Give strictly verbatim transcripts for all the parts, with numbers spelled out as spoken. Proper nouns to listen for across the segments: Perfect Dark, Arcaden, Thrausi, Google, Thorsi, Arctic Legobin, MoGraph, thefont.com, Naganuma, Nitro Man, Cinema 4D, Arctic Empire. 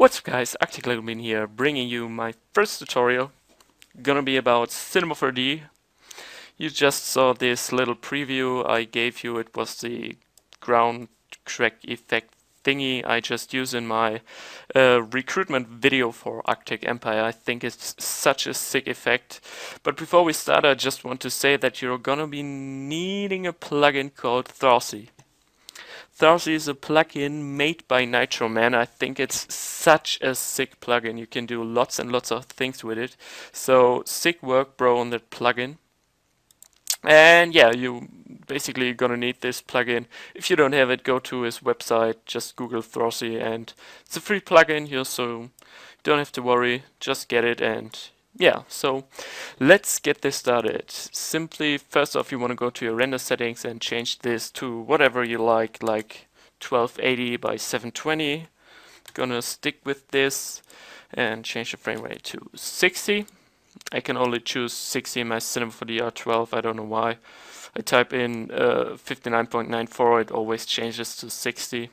What's up guys, Arctic Legobin here, bringing you my first tutorial. Gonna be about Cinema four D. You just saw this little preview I gave you. It was the ground crack effect thingy I just used in my uh, recruitment video for Arctic Empire. I think it's such a sick effect. But before we start, I just want to say that you're gonna be needing a plugin called Thorsi. Thorsi is a plugin made by Nitro Man. I think it's such a sick plugin. You can do lots and lots of things with it. So sick work, bro, on that plugin. And yeah, you basically gonna need this plugin. If you don't have it, go to his website. Just Google Thorsi, and it's a free plugin here, so don't have to worry. Just get it, and yeah. So let's get this started. Simply, first off, you want to go to your render settings and change this to whatever you like, like twelve eighty by seven twenty. Gonna stick with this and change the frame rate to sixty. I can only choose sixty in my Cinema four D R twelve. I don't know why. I type in fifty-nine point nine four, it always changes to sixty.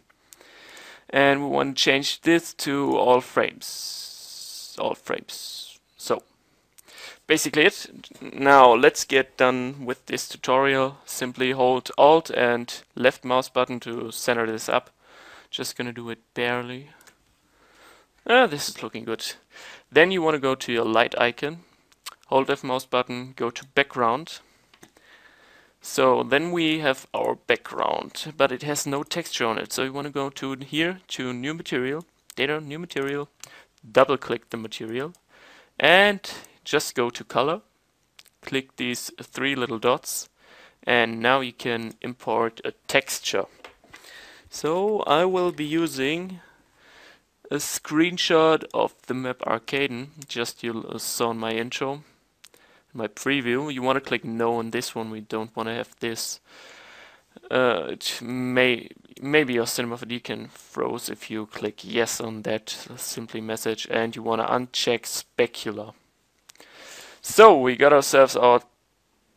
And we want to change this to all frames. All frames. So, basically it. Now let's get done with this tutorial. Simply hold Alt and left mouse button to center this up. Just gonna do it barely. Ah, this is looking good. Then you want to go to your light icon, hold F mouse button, go to background. So then we have our background, but it has no texture on it. So you want to go to here, to new material, data, new material, double click the material, and just go to color, click these three little dots, and now you can import a texture. So I will be using a screenshot of the map Arcaden, just you saw in my intro, my preview. You want to click no on this one. We don't want to have this. Uh, it may maybe your Cinema four D can froze if you click yes on that simply message, and you want to uncheck specular. So we got ourselves our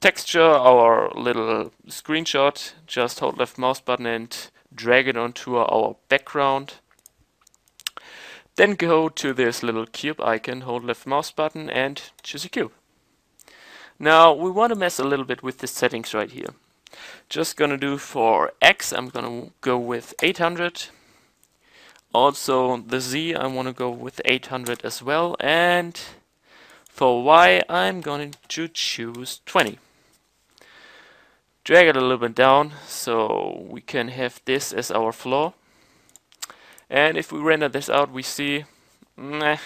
texture, our little screenshot. Just hold left mouse button and drag it onto our background. Then go to this little cube icon, hold left mouse button, and choose a cube. Now we want to mess a little bit with the settings right here. Just gonna do for X, I'm gonna go with eight hundred. Also the Z, I want to go with eight hundred as well. And for Y, I'm going to choose twenty. Drag it a little bit down so we can have this as our floor. And if we render this out, we see, nah,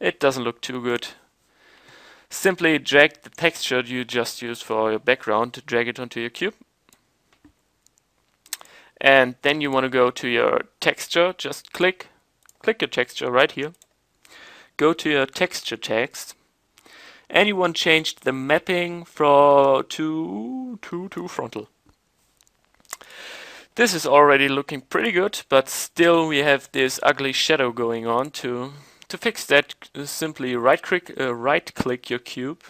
it doesn't look too good. Simply drag the texture you just used for your background, drag it onto your cube. And then you want to go to your texture, just click, click your texture right here. Go to your texture text. And you want to change the mapping from to, to, to frontal. This is already looking pretty good, but still we have this ugly shadow going on. To to fix that, simply right click uh, right click your cube,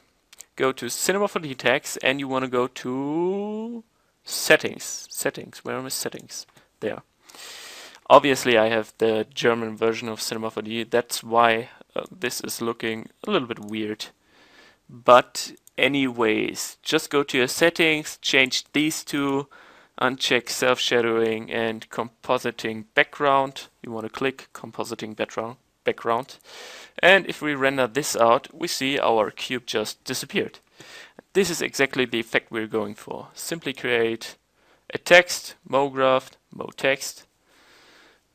go to Cinema four D tags, and you want to go to settings. Settings. Where are my settings? There. Obviously, I have the German version of Cinema four D. That's why uh, this is looking a little bit weird. But anyways, just go to your settings, change these two. Uncheck self-shadowing and compositing background. You want to click compositing background. background. And if we render this out, we see our cube just disappeared. This is exactly the effect we're going for. Simply create a text, MoGraph, Mo text.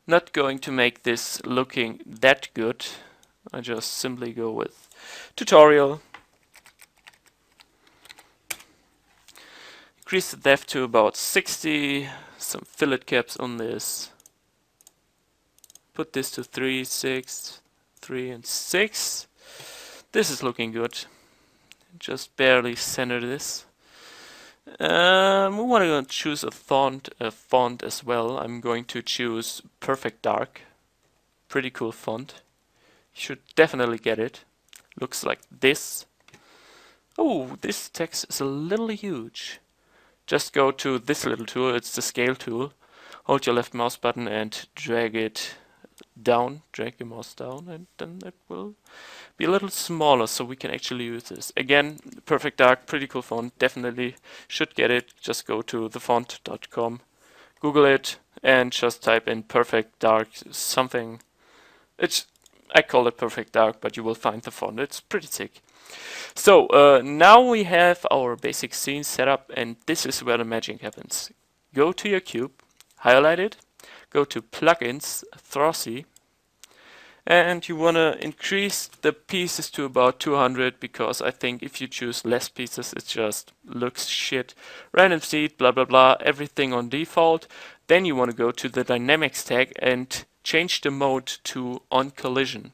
Not going to make this looking that good. I just simply go with tutorial. Increase the depth to about sixty, some fillet caps on this. Put this to three, six, three and six. This is looking good. Just barely center this. Um, we want to choose a font, a font as well. I'm going to choose Perfect Dark. Pretty cool font. You should definitely get it. Looks like this. Oh, this text is a little huge. Just go to this little tool, it's the scale tool. Hold your left mouse button and drag it down, drag your mouse down, and then it will be a little smaller, so we can actually use this. Again, Perfect Dark, pretty cool font, definitely should get it. Just go to the font dot com, Google it, and just type in Perfect Dark something. It's, I call it Perfect Dark, but you will find the font. It's pretty thick. So uh, now we have our basic scene set up, and this is where the magic happens. Go to your cube, highlight it, go to Plugins, Thrausi, and you want to increase the pieces to about two hundred, because I think if you choose less pieces, it just looks shit. Random seed, blah blah blah, everything on default. Then you want to go to the Dynamics tag and change the mode to on collision.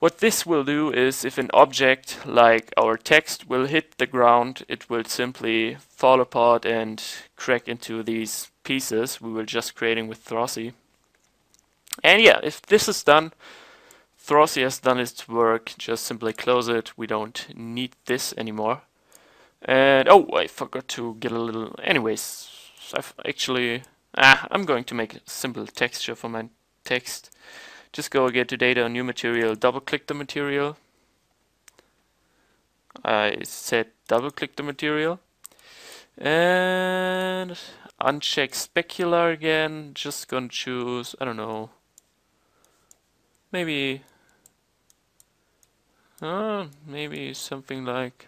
What this will do is, if an object like our text will hit the ground, it will simply fall apart and crack into these pieces we were just creating with Thrausi. And yeah, if this is done, Thrausi has done its work. Just simply close it. We don't need this anymore. And oh, I forgot to get a little... Anyways, I've actually... Ah, I'm going to make a simple texture for my text. Just go again to Data, New Material, double-click the material. I said double-click the material. And uncheck specular again. Just gonna choose, I don't know, maybe, uh, maybe something like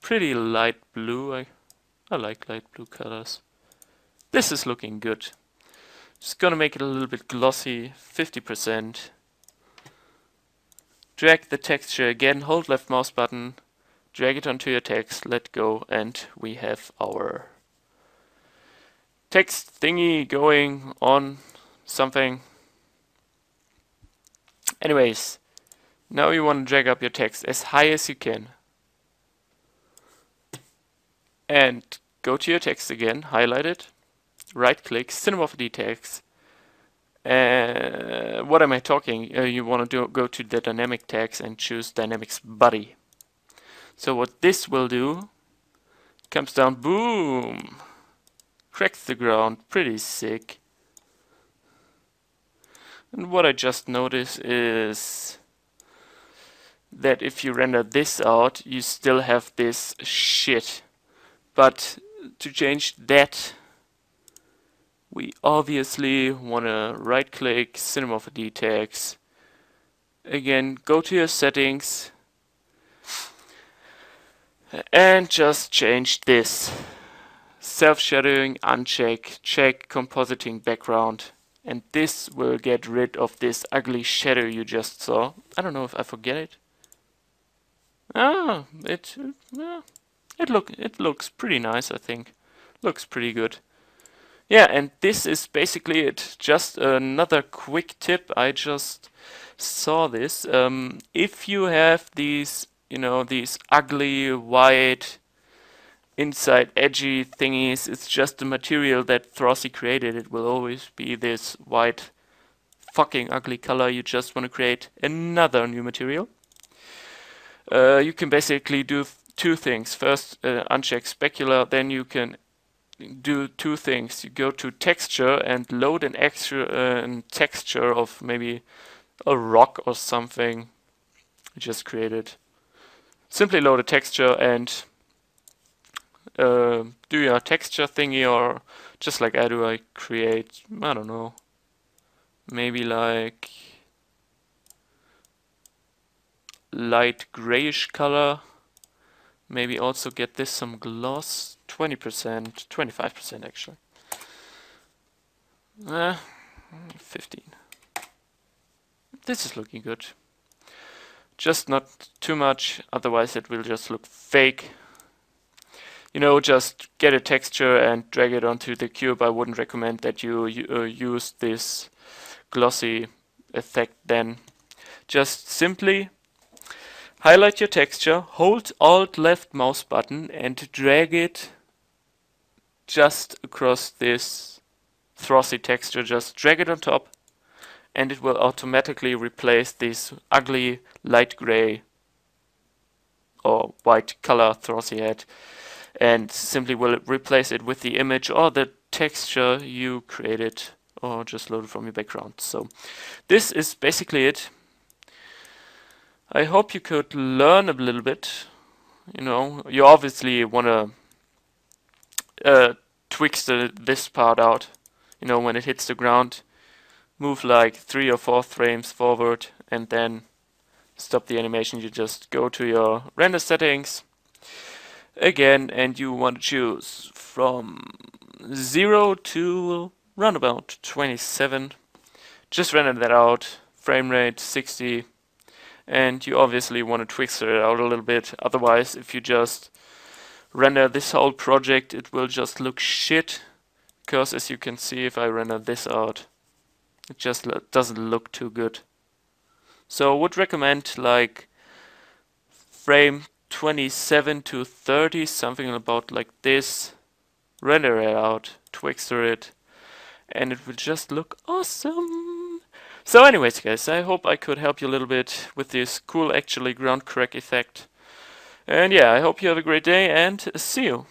pretty light blue. I, I like light blue colors. This is looking good. Just gonna make it a little bit glossy, fifty percent. Drag the texture again, hold left mouse button, drag it onto your text, let go, and we have our text thingy going on something. Anyways, now you want to drag up your text as high as you can. And go to your text again, highlight it. Right-click, Cinema four D tags. Uh, what am I talking? Uh, you want to do, go to the dynamic tags and choose Dynamics Body. So what this will do, comes down, boom, cracks the ground, pretty sick. And what I just noticed is that if you render this out, you still have this shit. But to change that, we obviously want to right-click, Cinema four D tags. Again, go to your settings and just change this. Self-shadowing, uncheck, check compositing background. And this will get rid of this ugly shadow you just saw. I don't know if I forget it. Ah, it, uh, it, look, it looks pretty nice, I think. Looks pretty good. Yeah, and this is basically it. Just another quick tip. I just saw this. Um, if you have these, you know, these ugly, white, inside edgy thingies, it's just the material that Thrausi created. It will always be this white, fucking ugly color. You just want to create another new material. Uh, you can basically do th two things. First, uh, uncheck specular, then you can do two things. You go to texture and load an extra uh, texture of maybe a rock or something you just created. Simply load a texture and uh, do your texture thingy, or just like I do, I create, I don't know, maybe like light grayish color. Maybe also get this some gloss, twenty percent, twenty-five percent actually. Uh, fifteen. This is looking good. Just not too much, otherwise it will just look fake. You know, just get a texture and drag it onto the cube. I wouldn't recommend that you, you uh, use this glossy effect then. Just simply highlight your texture, hold Alt left mouse button and drag it just across this Thrausi texture. Just drag it on top and it will automatically replace this ugly light gray or white color Thrausi had, and simply will replace it with the image or the texture you created or just load it from your background. So this is basically it. I hope you could learn a little bit. You know, you obviously want to uh, twix the, this part out. You know, when it hits the ground, move like three or four frames forward and then stop the animation. You just go to your render settings again, and you want to choose from zero to round about twenty-seven. Just render that out, frame rate sixty, and you obviously want to twix it out a little bit. Otherwise, if you just render this whole project, it will just look shit, because as you can see, if I render this out, it just doesn't look too good. So I would recommend like frame twenty-seven to thirty, something about like this. Render it out, twixter it, and it will just look awesome. So anyways guys, I hope I could help you a little bit with this cool actually ground crack effect. And yeah, I hope you have a great day and see you.